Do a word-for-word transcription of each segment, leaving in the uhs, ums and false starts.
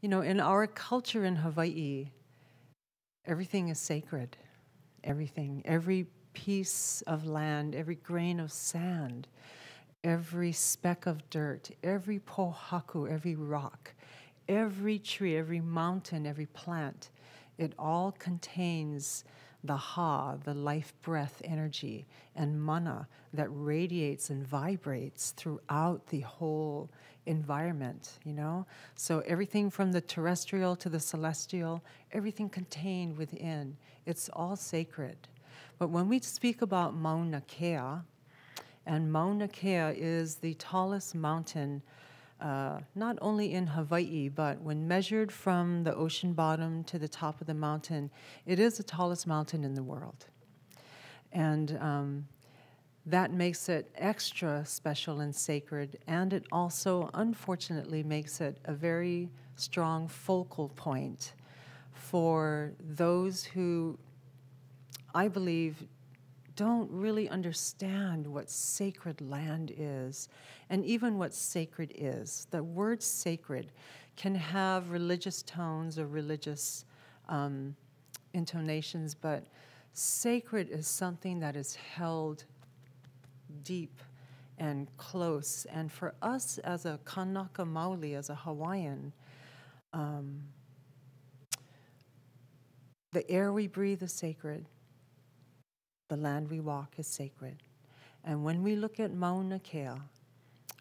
You know, in our culture in Hawaii, everything is sacred. Everything, every piece of land, every grain of sand, every speck of dirt, every pohaku, every rock, every tree, every mountain, every plant, it all contains the ha, the life breath energy, and mana that radiates and vibrates throughout the whole environment, you know? So everything from the terrestrial to the celestial, everything contained within, it's all sacred. But when we speak about Mauna Kea, and Mauna Kea is the tallest mountain, uh, not only in Hawaii, but when measured from the ocean bottom to the top of the mountain, it is the tallest mountain in the world. And um, that makes it extra special and sacred, and it also, unfortunately, makes it a very strong focal point for those who, I believe, don't really understand what sacred land is, and even what sacred is. The word sacred can have religious tones or religious um, intonations, but sacred is something that is held deep and close. And for us as a Kanaka Maoli, as a Hawaiian, um, the air we breathe is sacred. The land we walk is sacred. And when we look at Mauna Kea,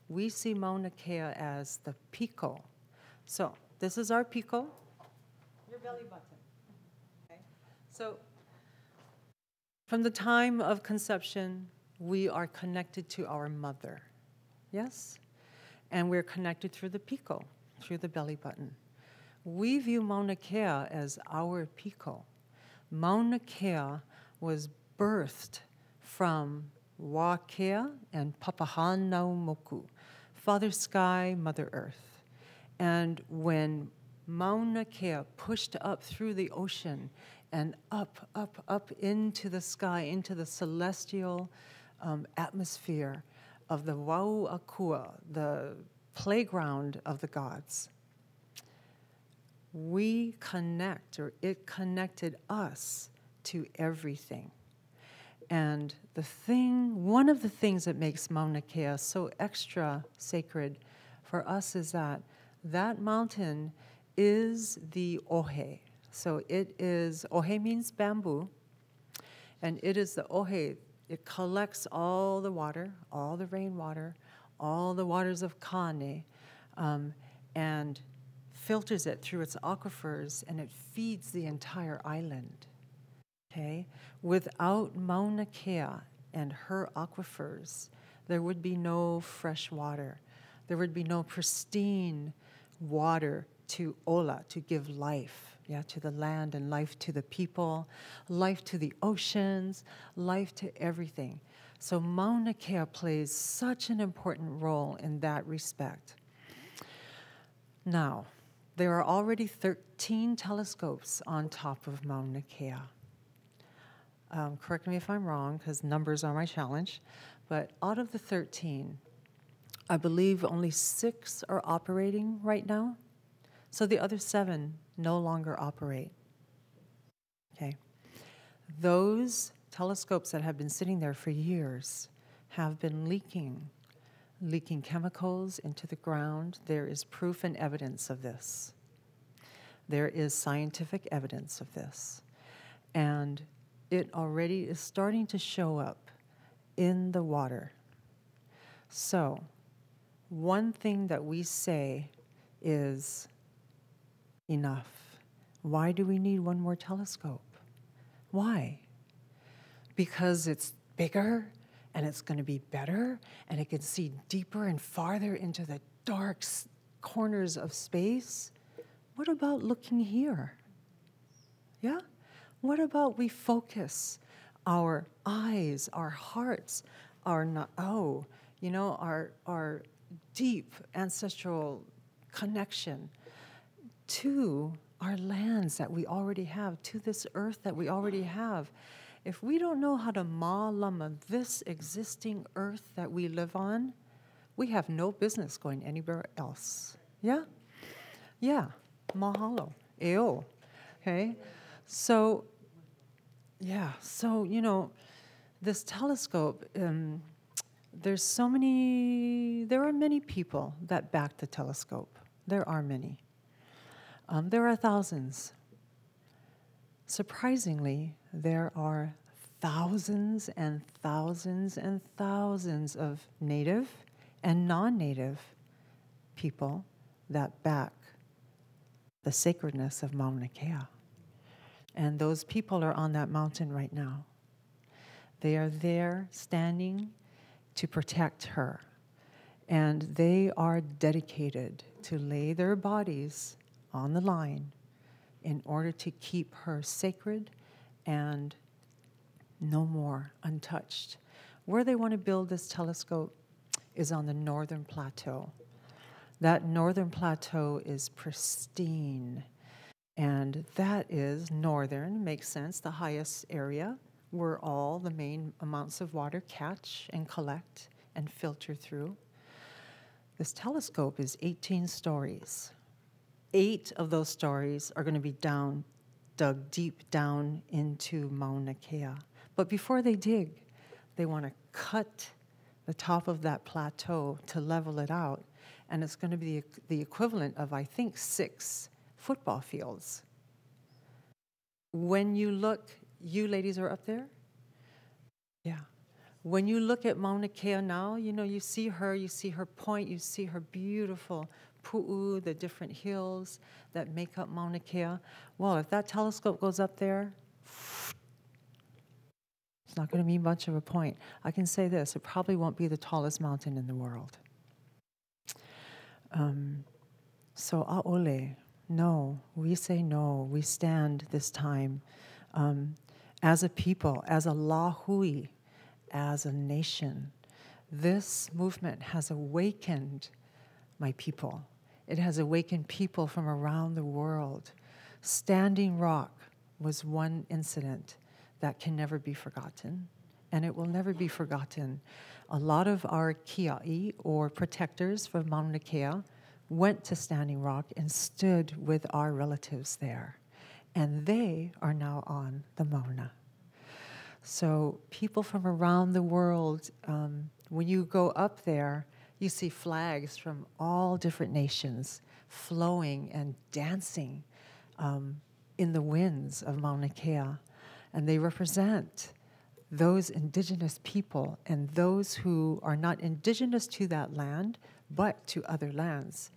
we see Mauna Kea as the piko. So this is our piko. Your belly button. Okay. So from the time of conception, we are connected to our mother, yes? And we're connected through the piko, through the belly button. We view Mauna Kea as our piko. Mauna Kea was birthed from Wakea and Papahanaumoku, Father Sky, Mother Earth. And when Mauna Kea pushed up through the ocean and up, up, up into the sky, into the celestial um, atmosphere of the Wauakua, the playground of the gods, we connect, or it connected us to everything. And the thing, one of the things that makes Mauna Kea so extra sacred for us is that that mountain is the ohe. So it is, ohe means bamboo, and it is the ohe. It collects all the water, all the rainwater, all the waters of Kane, um, and filters it through its aquifers, and it feeds the entire island. Okay? Without Mauna Kea and her aquifers, there would be no fresh water. There would be no pristine water to ola, to give life, yeah, to the land and life to the people, life to the oceans, life to everything. So Mauna Kea plays such an important role in that respect. Now, there are already thirteen telescopes on top of Mauna Kea. Um, correct me if I'm wrong, because numbers are my challenge, but out of the thirteen, I believe only six are operating right now. So the other seven no longer operate. Okay. Those telescopes that have been sitting there for years have been leaking, leaking chemicals into the ground. There is proof and evidence of this. There is scientific evidence of this. And it already is starting to show up in the water. So, one thing that we say is enough. Why do we need one more telescope? Why? Because it's bigger, and it's going to be better, and it can see deeper and farther into the dark corners of space. What about looking here? Yeah? What about we focus our eyes, our hearts, our na'au, you know, our, our deep ancestral connection to our lands that we already have, to this earth that we already have. If we don't know how to ma'alama this existing earth that we live on, we have no business going anywhere else. Yeah? Yeah. mahalo, eo, okay? So, yeah, so, you know, this telescope, um, there's so many, there are many people that back the telescope. There are many. Um, there are thousands. Surprisingly, there are thousands and thousands and thousands of native and non-native people that back the sacredness of Mauna Kea. And those people are on that mountain right now. They are there standing to protect her. And they are dedicated to lay their bodies on the line in order to keep her sacred and no more untouched. Where they want to build this telescope is on the northern plateau. That northern plateau is pristine. And that is northern, makes sense, the highest area where all the main amounts of water catch and collect and filter through. This telescope is eighteen stories. Eight of those stories are going to be down, dug deep down into Mauna Kea. But before they dig, they want to cut the top of that plateau to level it out, and it's going to be the equivalent of, I think, six football fields. When you look, you ladies are up there? Yeah. When you look at Mauna Kea now, you know, you see her, you see her point, you see her beautiful pu'u, the different hills that make up Mauna Kea. Well, if that telescope goes up there, it's not going to be much of a point. I can say this, it probably won't be the tallest mountain in the world. Um, so, a'ole, no, we say no, we stand this time um, as a people, as a lahui, as a nation. This movement has awakened my people. It has awakened people from around the world. Standing Rock was one incident that can never be forgotten, and it will never be forgotten. A lot of our kia'i, or protectors from Mauna Kea, went to Standing Rock and stood with our relatives there, and they are now on the Mauna. So people from around the world, um, when you go up there, you see flags from all different nations flowing and dancing um, in the winds of Mauna Kea. And they represent those indigenous people and those who are not indigenous to that land, but to other lands.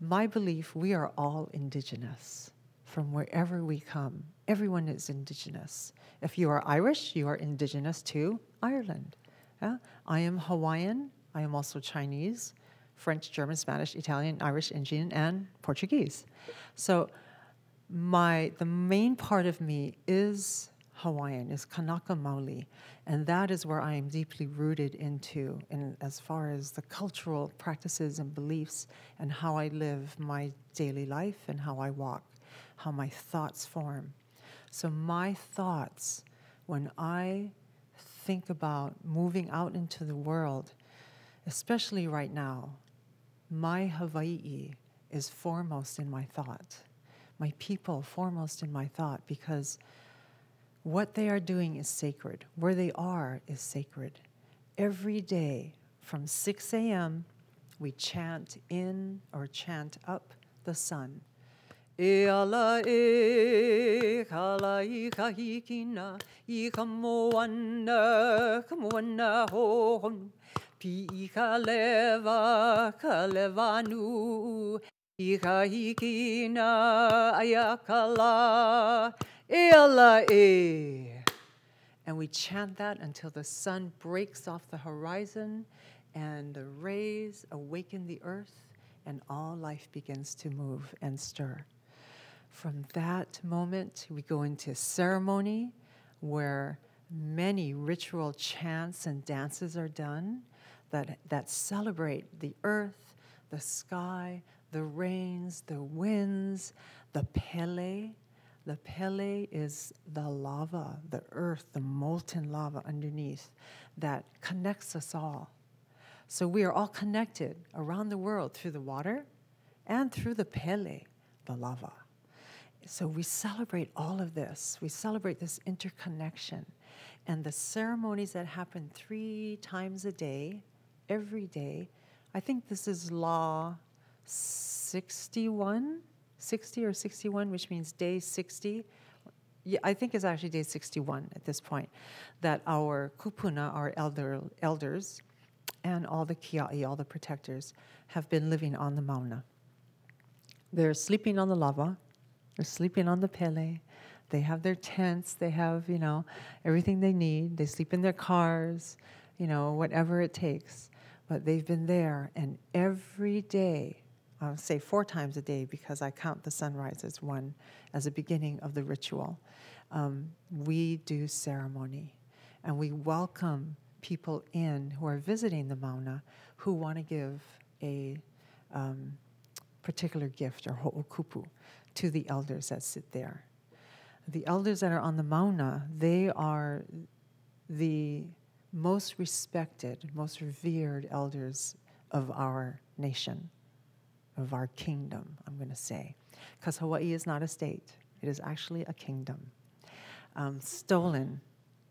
My belief, we are all indigenous from wherever we come. Everyone is indigenous. If you are Irish, you are indigenous to Ireland. Yeah? I am Hawaiian. I am also Chinese, French, German, Spanish, Italian, Irish, Indian, and Portuguese. So my, the main part of me is Hawaiian, is Kanaka Maoli, and that is where I am deeply rooted into, in, as far as the cultural practices and beliefs and how I live my daily life and how I walk, how my thoughts form. So my thoughts, when I think about moving out into the world, especially right now, my Hawaii is foremost in my thought. My people foremost in my thought, because what they are doing is sacred. Where they are is sacred. Every day from six A M, we chant in or chant up the sun. E ala e kala I kahikina I kamoana kamoana ho. Pi kaleva kalevanu ikahikina ayakala ela e, and we chant that until the sun breaks off the horizon, and the rays awaken the earth, and all life begins to move and stir. From that moment, we go into ceremony, where many ritual chants and dances are done. That, that celebrate the earth, the sky, the rains, the winds, the pele. The pele is the lava, the earth, the molten lava underneath that connects us all. So we are all connected around the world through the water and through the pele. the lava. So we celebrate all of this. We celebrate this interconnection. And the ceremonies that happen three times a day, every day, I think this is law sixty-one, sixty or sixty-one, which means day sixty. Yeah, I think it's actually day sixty-one at this point, that our kupuna, our elder, elders, and all the kia'i, all the protectors, have been living on the mauna. They're sleeping on the lava. They're sleeping on the pele. They have their tents. They have, you know, everything they need. They sleep in their cars, you know, whatever it takes. But they've been there, and every day, I'll say four times a day because I count the sunrise as one, as a beginning of the ritual, um, we do ceremony. And we welcome people in who are visiting the mauna who want to give a um, particular gift, or ho'okupu, to the elders that sit there. The elders that are on the mauna, they are the most respected, most revered elders of our nation, of our kingdom, I'm going to say. Because Hawaii is not a state. It is actually a kingdom. Um, stolen,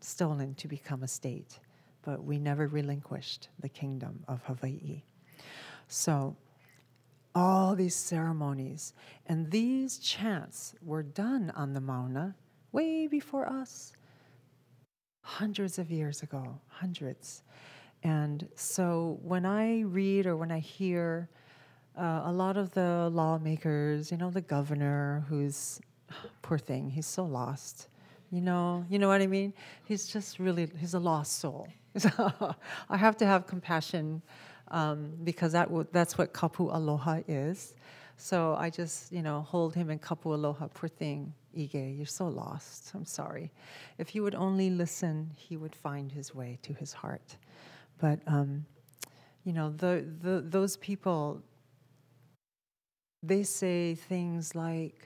stolen to become a state. But we never relinquished the kingdom of Hawaii. So all these ceremonies and these chants were done on the mauna way before us, hundreds of years ago, hundreds. And so when I read or when I hear Uh, a lot of the lawmakers, you know, the governor, who's, poor thing, he's so lost. You know, you know what I mean? He's just really, he's a lost soul. I have to have compassion um, because that w that's what kapu aloha is. So I just, you know, hold him in kapu aloha. Poor thing, Ige, you're so lost. I'm sorry. If you would only listen, he would find his way to his heart. But, um, you know, the, the, those people, they say things like,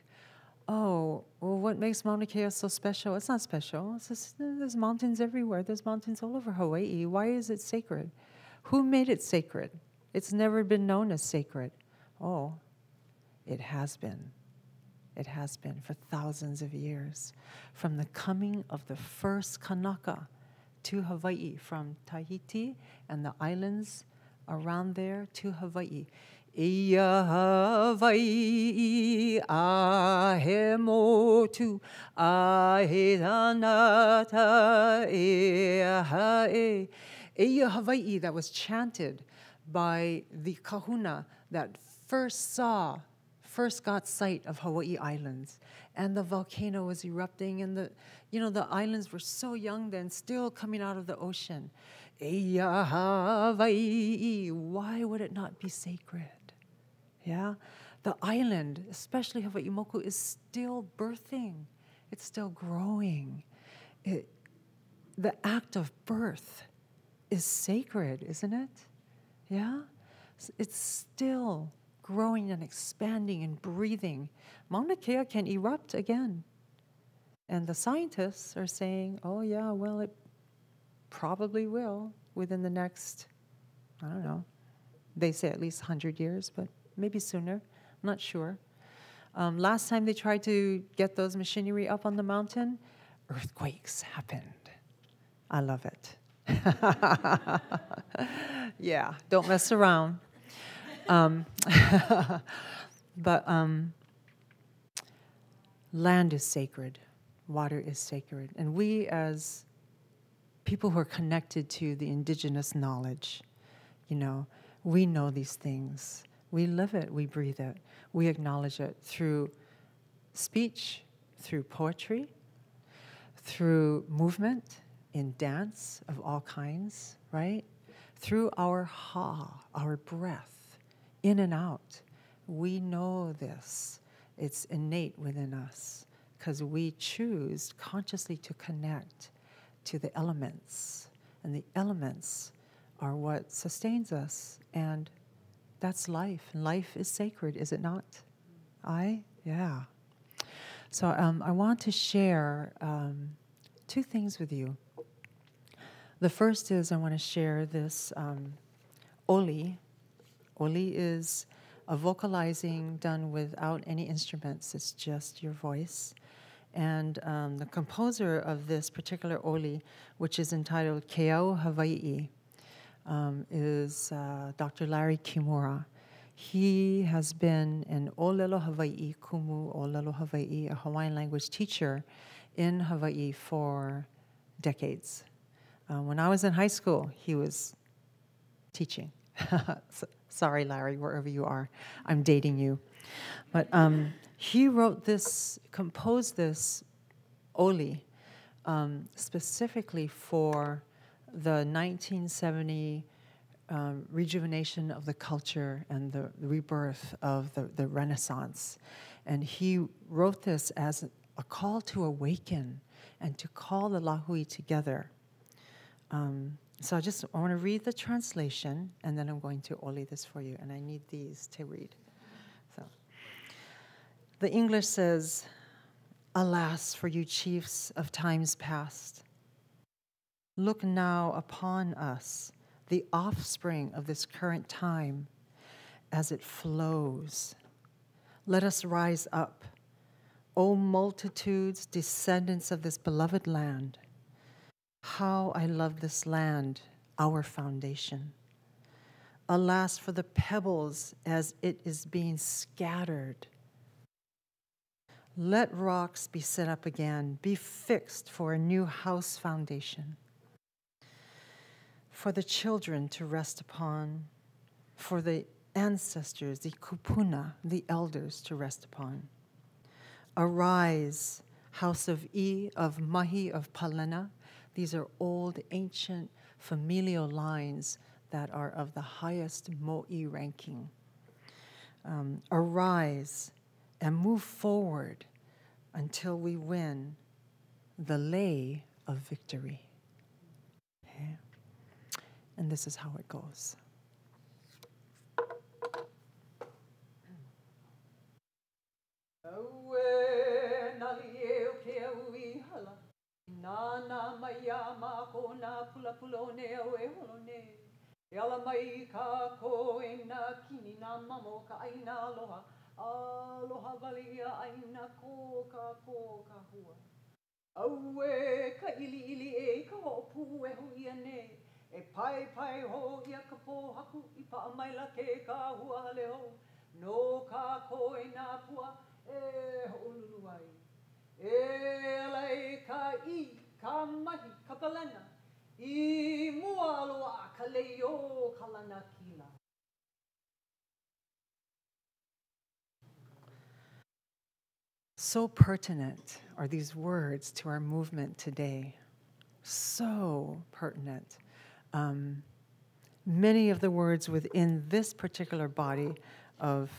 oh, well, what makes Mauna Kea so special? It's not special. It's just, there's mountains everywhere. There's mountains all over Hawaii. Why is it sacred? Who made it sacred? It's never been known as sacred. Oh, it has been. It has been for thousands of years. From the coming of the first Kanaka to Hawaii, from Tahiti and the islands around there to Hawaii. Ia Hawaii ahe motu ahe anata ea hae. Ia Hawaii, that was chanted by the kahuna that first saw, first got sight of Hawaii Islands. And the volcano was erupting, and the, you know, the islands were so young then, still coming out of the ocean. Ia Hawaii, why would it not be sacred? Yeah, the island, especially Hawaii Moku, is still birthing. It's still growing. It, the act of birth is sacred, isn't it? Yeah, it's still growing and expanding and breathing. Mauna Kea can erupt again. And the scientists are saying, oh yeah, well, it probably will within the next, I don't know, they say at least one hundred years, but maybe sooner, not sure. Um, last time they tried to get those machinery up on the mountain, earthquakes happened. I love it. Yeah, don't mess around. Um, but um, land is sacred, water is sacred, and we as people who are connected to the indigenous knowledge, you know, we know these things. We live it, we breathe it, we acknowledge it through speech, through poetry, through movement, in dance of all kinds, right? Through our ha, our breath, in and out. We know this. It's innate within us because we choose consciously to connect to the elements, and the elements are what sustains us, and that's life. Life is sacred, is it not? I? Yeah. So um, I want to share um, two things with you. The first is I want to share this um, oli. Oli is a vocalizing done without any instruments. It's just your voice. And um, the composer of this particular oli, which is entitled Keau Hawaii, um, is uh, Doctor Larry Kimura. He has been an Olelo Hawaii Kumu, Olelo Hawaii, a Hawaiian language teacher in Hawaii for decades. Uh, when I was in high school, he was teaching. So, sorry, Larry, wherever you are. I'm dating you. But um, he wrote this, composed this oli um, specifically for the nineteen seventy um, rejuvenation of the culture and the rebirth of the, the Renaissance. And he wrote this as a call to awaken and to call the Lahui together. Um, So I just I want to read the translation, and then I'm going to oli this for you, and I need these to read. So the English says, "Alas for you chiefs of times past. Look now upon us, the offspring of this current time, as it flows. Let us rise up, O multitudes, descendants of this beloved land. How I love this land, our foundation. Alas for the pebbles as it is being scattered. Let rocks be set up again, be fixed for a new house foundation. For the children to rest upon, for the ancestors, the kupuna, the elders to rest upon. Arise, house of I, of Mahi, of Palena." These are old, ancient, familial lines that are of the highest mo'i ranking. Um, arise and move forward until we win the lei of victory. Okay. And this is how it goes. Nana maya ma kona pula pulone oe holone. Yala mai ka ko ena kini na mamo ka aina aloha. Aloha valia aina ko ka ko ka hua. Aue ka ili ili e ka hopu e hu iane. E pai pai ho ia ka po haku I pa maila ke ka hua leo. No ka ko ena pua e ho luluai. E lai ka I, ka mahi, ka palana, I mua aloa ka leo ka lana kila. So pertinent are these words to our movement today. So pertinent. Um, many of the words within this particular body of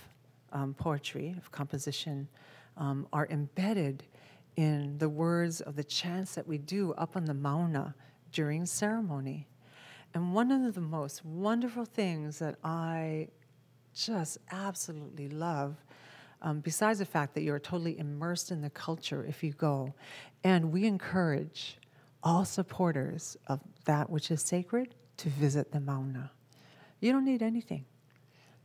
um, poetry, of composition, um, are embedded in the words of the chants that we do up on the mauna during ceremony. And one of the most wonderful things that I just absolutely love, um, besides the fact that you're totally immersed in the culture if you go, and we encourage all supporters of that which is sacred to visit the mauna. You don't need anything.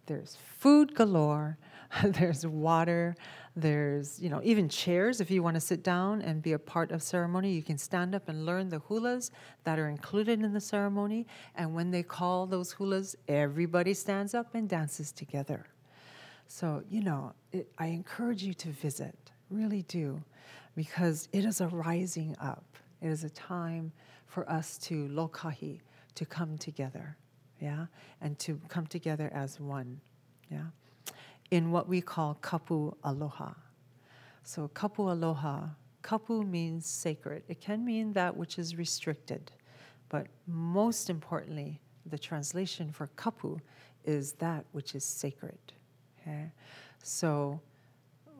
There's food galore, there's water, there's, you know, even chairs if you want to sit down and be a part of ceremony. You can stand up and learn the hulas that are included in the ceremony. And when they call those hulas, everybody stands up and dances together. So, you know, it, I encourage you to visit, really do, because it is a rising up. It is a time for us to lokahi, to come together. Yeah, and to come together as one, yeah, in what we call kapu aloha. So kapu aloha, kapu means sacred. It can mean that which is restricted, but most importantly, the translation for kapu is that which is sacred. Okay? So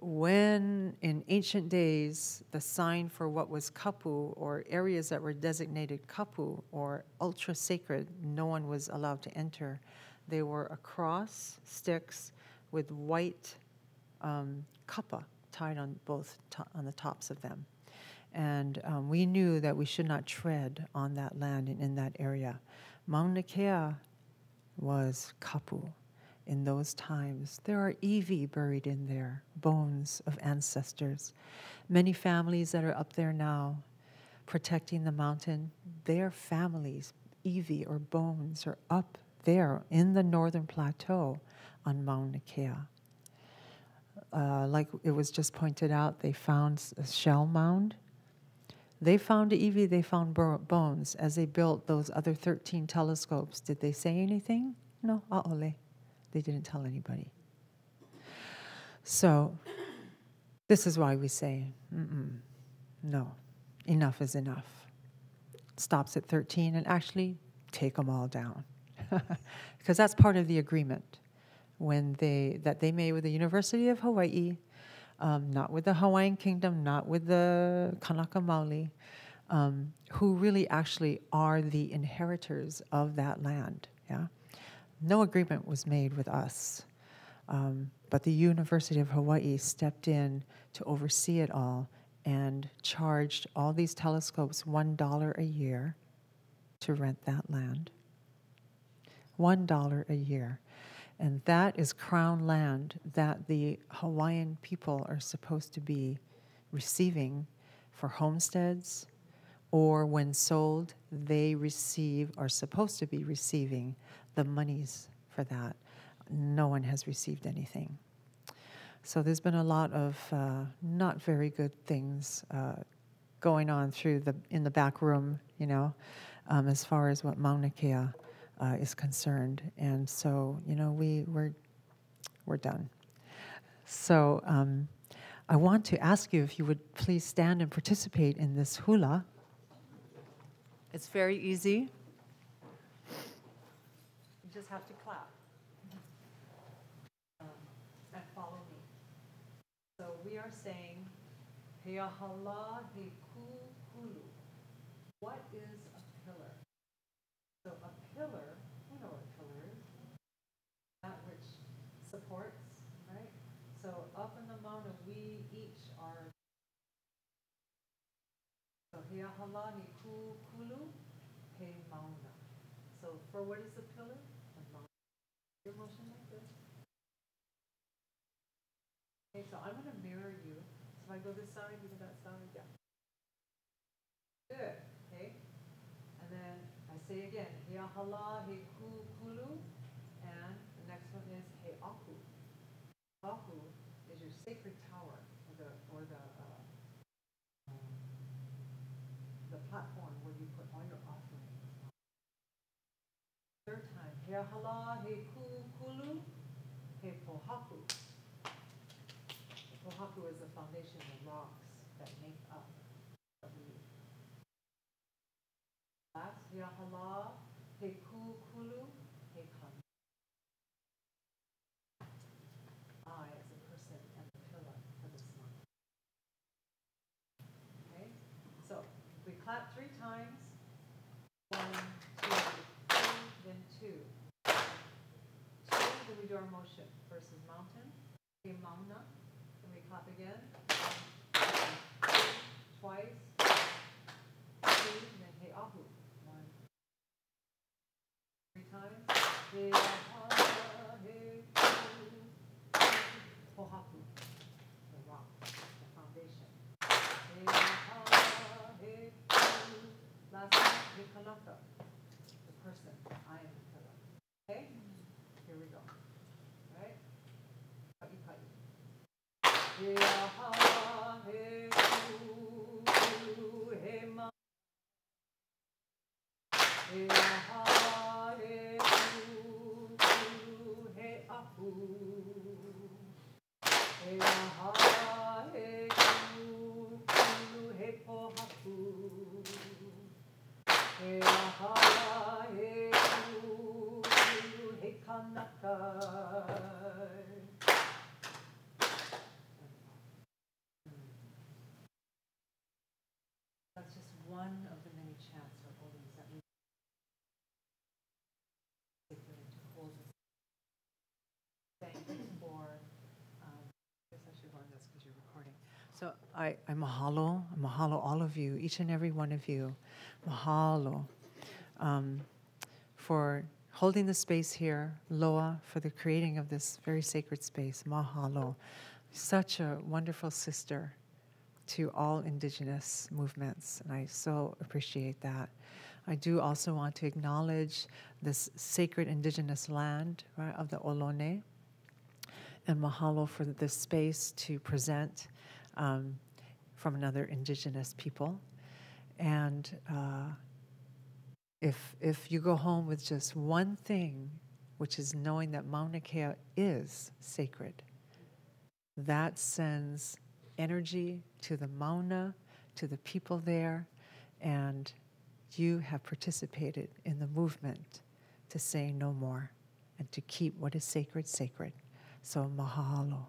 when in ancient days, the sign for what was kapu or areas that were designated kapu or ultra sacred, no one was allowed to enter. They were a cross, sticks with white um, kapa tied on both to on the tops of them. And um, we knew that we should not tread on that land and in that area. Mauna Kea was kapu. in those times. There are iwi buried in there, bones of ancestors. Many families that are up there now protecting the mountain, their families, iwi or bones, are up there in the northern plateau on Mauna Kea. Uh, like it was just pointed out, they found a shell mound. They found iwi, they found bones as they built those other thirteen telescopes. Did they say anything? No, a'ole. They didn't tell anybody. So this is why we say, mm-mm, no, enough is enough. It stops at thirteen, and actually take them all down. Because that's part of the agreement when they, that they made with the University of Hawaii, um, not with the Hawaiian Kingdom, not with the Kanaka Maoli, um, who really actually are the inheritors of that land. Yeah? No agreement was made with us, um, but the University of Hawaii stepped in to oversee it all and charged all these telescopes one dollar a year to rent that land. one dollar a year. And that is crown land that the Hawaiian people are supposed to be receiving for homesteads, or when sold, they receive, are supposed to be receiving the monies for that. No one has received anything. So there's been a lot of uh, not very good things uh, going on through the, in the back room, you know, um, as far as what Mauna Kea Uh, is concerned. And so, you know, we, we're, we're done. So um, I want to ask you if you would please stand and participate in this hula. It's very easy. You just have to clap. Um, and follow me. So we are saying, Heahala Hekukulu. What is a pillar? So a pillar, you know what a pillar is, that which supports, right? So up in the mountain, we each are. So Heahalani ku kulu he mauna. So for what is the pillar? The mountain. Your motion like this. Okay, so I'm going to mirror you. So if I go this side, you go that side, yeah. Good, okay? And then I say again, Heahala Hekukulu, and the next one is Heaku. Heaku is your sacred tower, or the or the uh, um, the platform where you put all your offerings. Third time, Heahala Hekukulu, Hepohaku. Hepohaku is the foundation, the rocks that make up. Last, Yahala, Hekukulu, Hekan. I as a person and the pillar for this month. Okay? So we clap three times. One, two, three, then two. Two, then we do our motion. First is mountain, He Mauna. Then we clap again. Twice. Two, then He Ahu. Three times. Pohaku, the rock, the foundation. Last one, Hekanaka, the person. I am the pillar. Okay? Here we go. Right? Kati kati. That's just one of the many chants or holdings that we take to hold us. Thank you for, um, I guess I should learn this because you're recording. So I, I mahalo, I mahalo all of you, each and every one of you, mahalo, um, for holding the space here, Loa, for the creating of this very sacred space, Mahalo. Such a wonderful sister to all Indigenous movements, and I so appreciate that. I do also want to acknowledge this sacred Indigenous land, right, of the Ohlone, and mahalo for this space to present um, from another Indigenous people. And uh, if, if you go home with just one thing, which is knowing that Mauna Kea is sacred, that sends energy to the Mauna, to the people there, and you have participated in the movement to say no more and to keep what is sacred, sacred. So mahalo.